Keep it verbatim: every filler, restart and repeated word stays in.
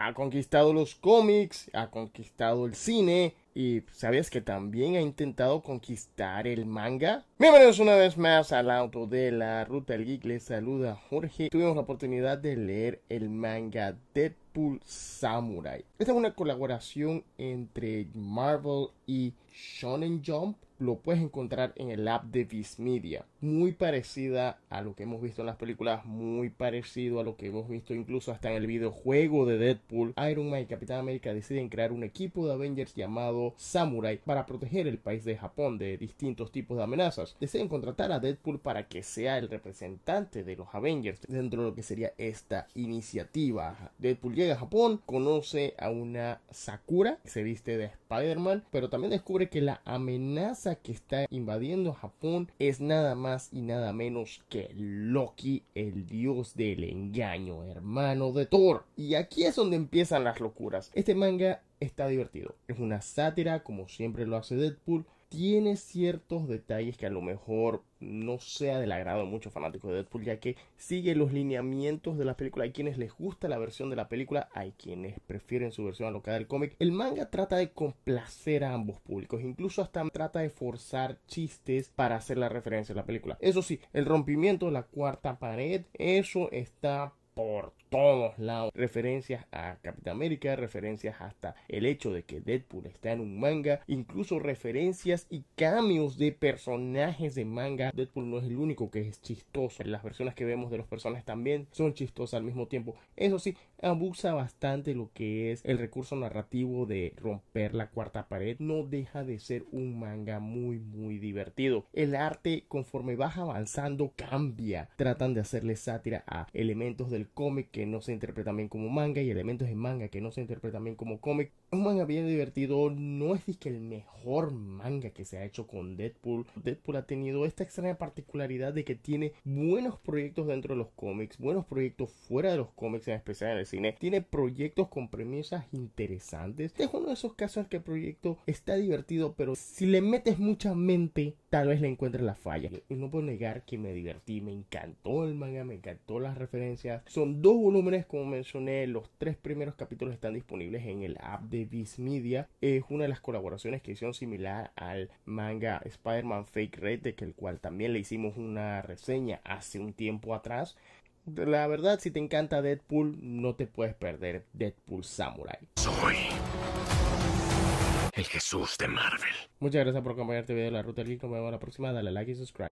ha conquistado los cómics, ha conquistado el cine y ¿sabías que también ha intentado conquistar el manga? Bienvenidos una vez más al auto de la Ruta del Geek, les saluda Jorge. Tuvimos la oportunidad de leer el manga Deadpool Samurai. Esta es una colaboración entre Marvel y Shonen Jump. Lo puedes encontrar en el app de Viz Media. Muy parecida a lo que hemos visto en las películas, muy parecido a lo que hemos visto incluso hasta en el videojuego de Deadpool. Iron Man y Capitán América deciden crear un equipo de Avengers llamado Samurai para proteger el país de Japón de distintos tipos de amenazas. Deciden contratar a Deadpool para que sea el representante de los Avengers dentro de lo que sería esta iniciativa. Deadpool llega a Japón, conoce a una Sakura que se viste de Spider-Man, pero también descubre que la amenaza que está invadiendo Japón es nada más y nada menos que Loki, el dios del engaño, hermano de Thor. Y aquí es donde empiezan las locuras. Este manga está divertido, es una sátira como siempre lo hace Deadpool. Tiene ciertos detalles que a lo mejor no sea del agrado de muchos fanáticos de Deadpool, ya que sigue los lineamientos de la película. Hay quienes les gusta la versión de la película, hay quienes prefieren su versión alocada del cómic. El manga trata de complacer a ambos públicos, incluso hasta trata de forzar chistes para hacer la referencia a la película. Eso sí, el rompimiento de la cuarta pared, eso está por todos lados. Referencias a Capitán América, referencias hasta el hecho de que Deadpool está en un manga, incluso referencias y cambios de personajes de manga. Deadpool no es el único que es chistoso, las versiones que vemos de los personajes también son chistosas al mismo tiempo. Eso sí, abusa bastante lo que es el recurso narrativo de romper la cuarta pared. No deja de ser un manga muy muy divertido. El arte conforme vas avanzando cambia, tratan de hacerle sátira a elementos del cómic que no se interpretan bien como manga y elementos de manga que no se interpretan bien como cómic. Un manga bien divertido, no es disque el mejor manga que se ha hecho con Deadpool. Deadpool ha tenido esta extraña particularidad de que tiene buenos proyectos dentro de los cómics, buenos proyectos fuera de los cómics, en especial en el cine. Tiene proyectos con premisas interesantes. Este es uno de esos casos en que el proyecto está divertido, pero si le metes mucha mente, tal vez le encuentres la falla. Y no puedo negar que me divertí, me encantó el manga, me encantó las referencias. Son dos volúmenes, como mencioné, los tres primeros capítulos están disponibles en el app de Viz Media. Es una de las colaboraciones que hicieron similar al manga Spider-Man Fake Red, de que el cual también le hicimos una reseña hace un tiempo atrás. La verdad, si te encanta Deadpool, no te puedes perder Deadpool Samurai. Soy el Jesús de Marvel. Muchas gracias por acompañarte el video de La Ruta del Geek. Nos vemos la próxima. Dale like y subscribe.